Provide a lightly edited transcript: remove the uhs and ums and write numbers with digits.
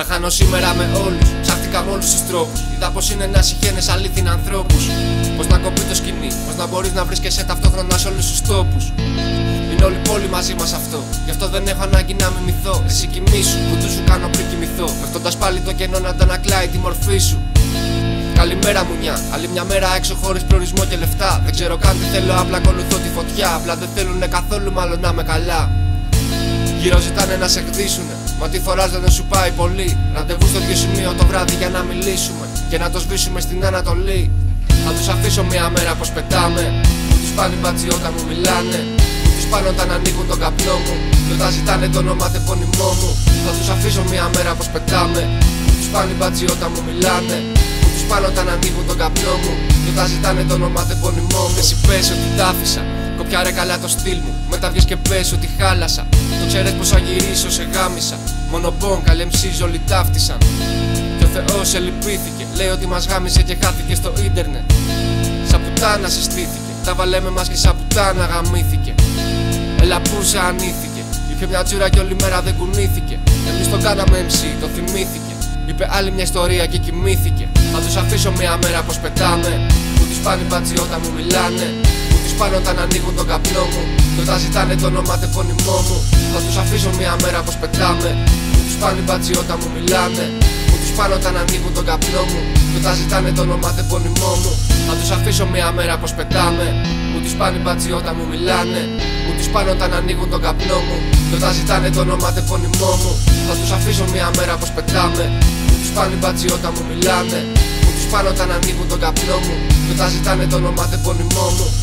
Τα χάνω σήμερα με όλους, ψάχτηκα με όλους τους τρόπους. Είδα πως είναι να συχαίνεις αλήθιν ανθρώπους. Πως να κοπεί το σκηνή, πως να μπορείς να βρίσκεσαι ταυτόχρονα σε όλους τους τόπους. Είναι όλη η πόλη μαζί μας αυτό, γι' αυτό δεν έχω ανάγκη να μιμηθώ. Εσύ κοιμήσου, κουτού σου κάνω πριν κοιμηθώ. Πέφτοντας πάλι το κενό να αντανακλάει τη μορφή σου. Καλημέρα μουνιά, άλλη μια μέρα έξω χωρίς προορισμό και λεφτά. Δεν ξέρω καν τι θέλω, απλά ακολουθώ τη φωτιά. Απλά δεν θέλουνε καθόλου μάλλον να είμαι καλά. Γύρω ζητάνε να σε χτίσουνε, μα τι φοράς δεν σου πάει πολύ. Ραντεβού στο ίδιο σημείο το βράδυ για να μιλήσουμε και να το σβήσουμε στην Ανατολή. Θα τους αφήσω μια μέρα πως πετάμε. Μου τους πάνε μπατζι όταν μου μιλάνε. Μου τους πάνε όταν ανοίγουν τον καπνό μου και όταν ζητάνε το όνομα τεπώνυμό μου. Θα τους αφήσω μια μέρα πως πετάμε. Μου τους πάνε μπατζι όταν μου μιλάνε. Πάνω όταν ανοίγουν τον καπνό μου και όταν ζητάνε το όνομα τεπώνυμό μου. Εσύ πες ότι τ' άφησα, κοπιάρε καλά το στυλ μου. Μετά βγες και πες ότι χάλασα. Το ξέρες πως θα γυρίσω, σε γάμισα. Μονοπών, καλεμψίζω, όλοι ταύτισαν. Και ο Θεός ελυπήθηκε. Λέει ότι μας γάμισε και χάθηκε στο ίντερνετ. Σαν πουτάνα συστήθηκε. Τα βαλέμε μας και σαν πουτάνα γαμήθηκε. Έλα που σε ανήθηκε. Είχε μια τσούρα και όλη μέρα δεν κουνήθηκε. Εμείς τον κάναμε MC, το θυμήθηκε. Είπε άλλη μια ιστορία και κοιμήθηκε. Θα τους αφήσω μια μέρα πως πετάμε. Μου τους πάνε μπατζι όταν μου μιλάνε. Μου τους πάνε όταν ανοίγουν τον καπνό μου και όταν ζητάνε το όνομα τεπώνυμό μου. Θα τους αφήσω μια μέρα πως πετάμε. Μου τους πάνε μπατζι όταν μου μιλάνε. Μου τους πάνε όταν ανοίγουν τον καπνό μου και όταν ζητάνε το όνομα τεπώνυμό μου. Θα τους αφήσω μια μέρα πως πετάμε. Μου τους πάνε μπατζι όταν μου μιλάνε. Μου τους πάνε όταν ανοίγουν τον καπνό μου και όταν ζητάνε το όνομα τεπώνυμό μου. Θα τους αφήσω μια μέρα πως πετάμε. Μου τους πάνε μπατζι όταν μου μιλάνε. Μου τους πάνε όταν ανοίγουν τον καπνό μου και όταν ζητάνε το όνομα τεπώνυμό μου.